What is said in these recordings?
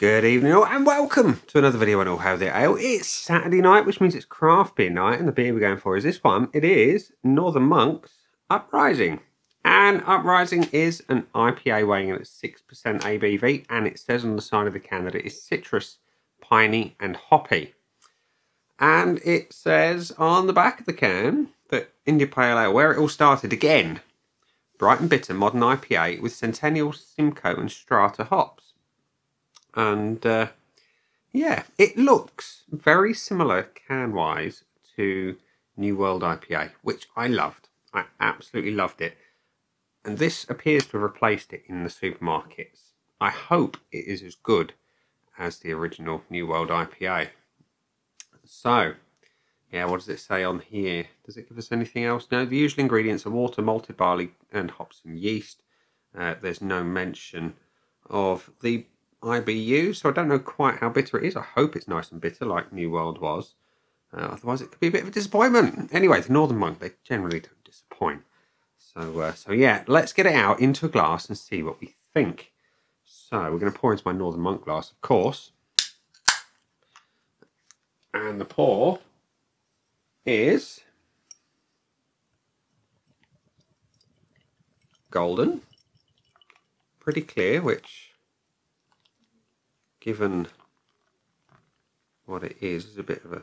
Good evening all and welcome to another video on All Hail The Ale. It's Saturday night, which means it's craft beer night, and the beer we're going for is this one. It is Northern Monk's Uprising. And Uprising is an IPA weighing in at 6% ABV, and it says on the side of the can that it is citrus, piney and hoppy. And it says on the back of the can that India Pale Ale, where it all started again, bright and bitter modern IPA with Centennial, Simcoe and Strata hops. And yeah, it looks very similar can-wise to New World IPA, which I loved. I absolutely loved it. And this appears to have replaced it in the supermarkets. I hope it is as good as the original New World IPA. So, yeah, what does it say on here? Does it give us anything else? No, the usual ingredients are water, malted barley and hops and yeast. There's no mention of the IBU, so I don't know quite how bitter it is. I hope it's nice and bitter like New World was. Otherwise it could be a bit of a disappointment. Anyway, the Northern Monk, they generally don't disappoint. So yeah, let's get it out into a glass and see what we think. So we're going to pour into my Northern Monk glass, of course. And the pour is golden. Pretty clear, which, given what it is a bit of a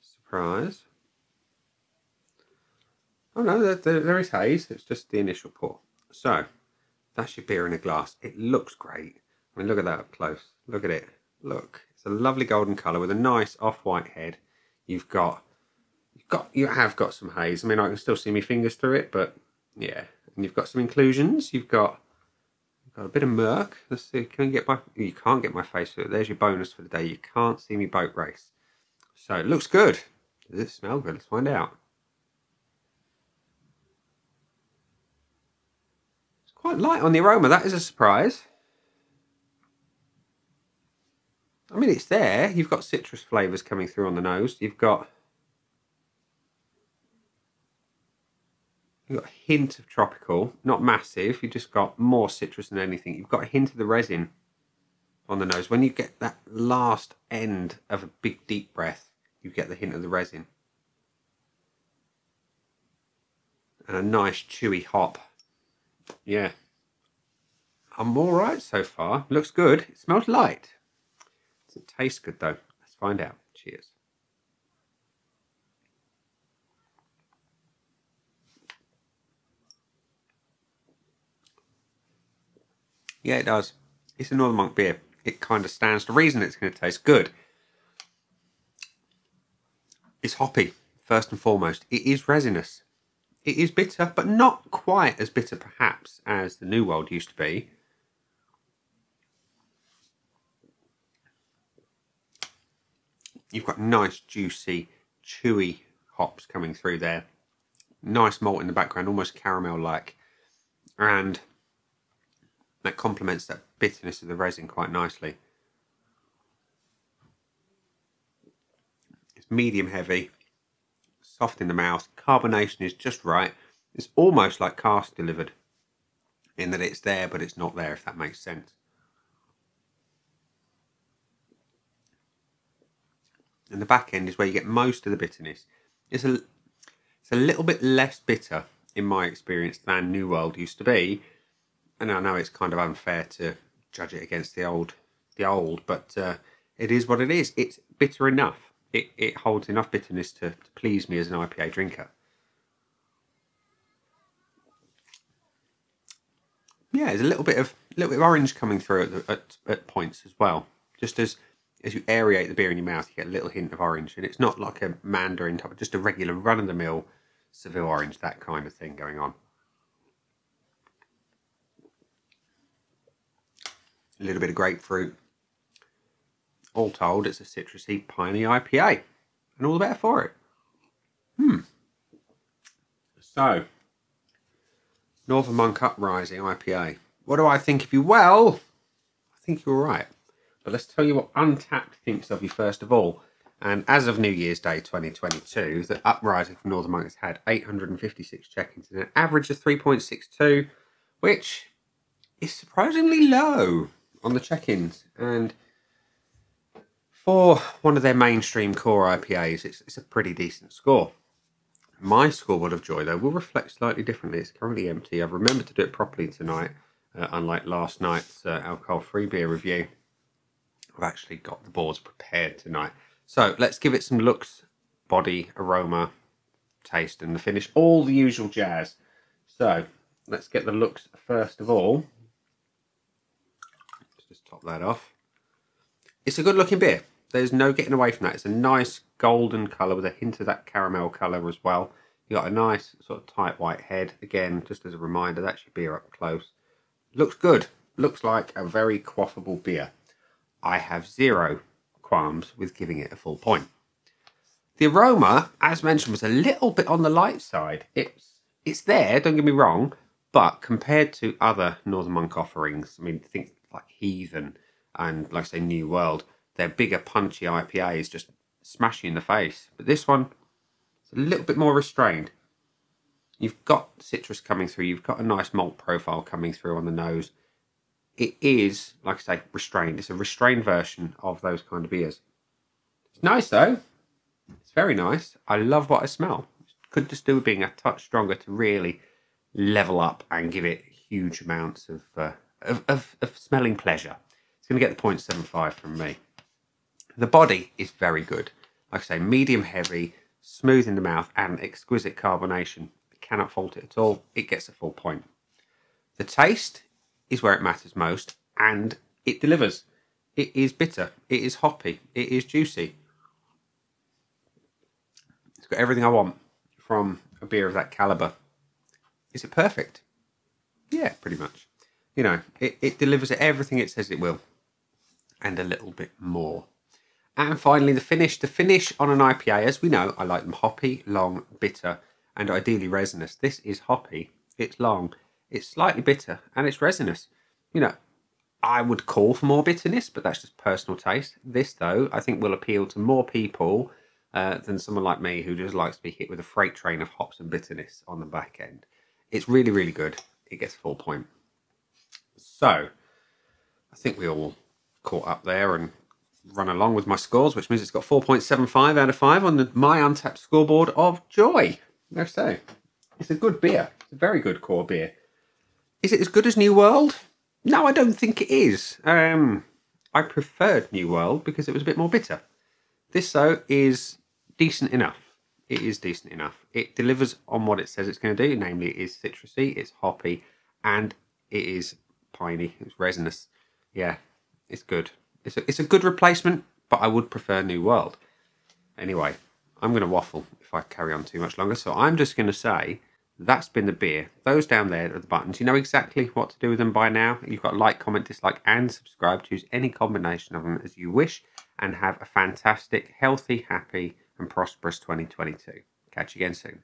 surprise. Oh no, there is haze, it's just the initial pour. So, that's your beer in a glass. It looks great. I mean, look at that up close. Look at it. Look, it's a lovely golden colour with a nice off-white head. You have got some haze. I mean, I can still see my fingers through it, but yeah. And you've got some inclusions. You've got a bit of murk. Let's see, can we get my, you can't get my face through it. There's your bonus for the day. You can't see me boat race. So it looks good. Does it smell good? Let's find out. It's quite light on the aroma. That is a surprise. I mean, it's there. You've got citrus flavours coming through on the nose. You've got a hint of tropical, not massive. You've just got more citrus than anything. You've got a hint of the resin on the nose. When you get that last end of a big, deep breath, you get the hint of the resin. And a nice, chewy hop. Yeah. I'm all right so far. Looks good. It smells light. Doesn't taste good, though. Let's find out. Cheers. Yeah, it does. It's a Northern Monk beer. It kind of stands to reason it's going to taste good. It's hoppy, first and foremost. It is resinous. It is bitter, but not quite as bitter, perhaps, as the New World used to be. You've got nice, juicy, chewy hops coming through there. Nice malt in the background, almost caramel-like. And that complements that bitterness of the resin quite nicely. It's medium heavy, soft in the mouth, carbonation is just right. It's almost like cask delivered in that it's there but it's not there, if that makes sense. And the back end is where you get most of the bitterness. It's a little bit less bitter in my experience than New World used to be. And I know it's kind of unfair to judge it against the old, but it is what it is. It's bitter enough. It holds enough bitterness to please me as an IPA drinker. Yeah, there's a little bit of orange coming through at points as well. Just as you aerate the beer in your mouth, you get a little hint of orange, and it's not like a mandarin type, just a regular run-of-the-mill Seville orange, that kind of thing going on. A little bit of grapefruit. All told, it's a citrusy, piney IPA. And all the better for it. So, Northern Monk Uprising IPA. What do I think of you? Well, I think you're right. But let's tell you what Untapped thinks of you first of all. And as of New Year's Day 2022, the Uprising from Northern Monk has had 856 check-ins and an average of 3.62, which is surprisingly low. on the check-ins, and for one of their mainstream core IPAs, it's a pretty decent score. My scoreboard of joy, though, will reflect slightly differently. It's currently empty. I've remembered to do it properly tonight, unlike last night's alcohol-free beer review. I've actually got the boards prepared tonight. So let's give it some looks, body, aroma, taste, and the finish. All the usual jazz. So let's get the looks first of all. Let's just top that off. It's a good-looking beer. There's no getting away from that. It's a nice golden colour with a hint of that caramel colour as well. You've got a nice sort of tight white head. Again, just as a reminder, that's your beer up close. Looks good. Looks like a very quaffable beer. I have zero qualms with giving it a full point. The aroma, as mentioned, was a little bit on the light side. It's there, don't get me wrong, but compared to other Northern Monk offerings, I mean, think like Heathen and, like I say, New World, their bigger punchy IPAs just smash you in the face. But this one, it's a little bit more restrained. You've got citrus coming through. You've got a nice malt profile coming through on the nose. It is, like I say, restrained. It's a restrained version of those kind of beers. It's nice, though. It's very nice. I love what I smell. It could just do with being a touch stronger to really level up and give it huge amounts of smelling pleasure. It's going to get the 0.75 from me. The body is very good. Like I say, medium heavy, smooth in the mouth, and exquisite carbonation. I cannot fault it at all. It gets a full point. The taste is where it matters most, and it delivers. It is bitter, it is hoppy, it is juicy. It's got everything I want from a beer of that calibre. Is it perfect? Yeah, pretty much. You know, it delivers everything it says it will, and a little bit more. And finally, the finish. The finish on an IPA, as we know, I like them hoppy, long, bitter, and ideally resinous. This is hoppy, it's long, it's slightly bitter, and it's resinous. You know, I would call for more bitterness, but that's just personal taste. This, though, I think will appeal to more people than someone like me who just likes to be hit with a freight train of hops and bitterness on the back end. It's really, really good. It gets a full point. So, I think we all caught up there and run along with my scores, which means it's got 4.75 out of 5 on my Untapped scoreboard of joy. There so. It's a good beer. It's a very good core beer. Is it as good as New World? No, I don't think it is. I preferred New World because it was a bit more bitter. This, though, is decent enough. It is decent enough. It delivers on what it says it's going to do, namely it is citrusy, it's hoppy, and it is piney, it's resinous. Yeah, it's good. It's a good replacement, but I would prefer New World. Anyway, I'm going to waffle if I carry on too much longer, so I'm just going to say that's been the beer. Those down there are the buttons. You know exactly what to do with them by now. You've got like, comment, dislike, and subscribe. Choose any combination of them as you wish, and have a fantastic, healthy, happy, and prosperous 2022. Catch you again soon.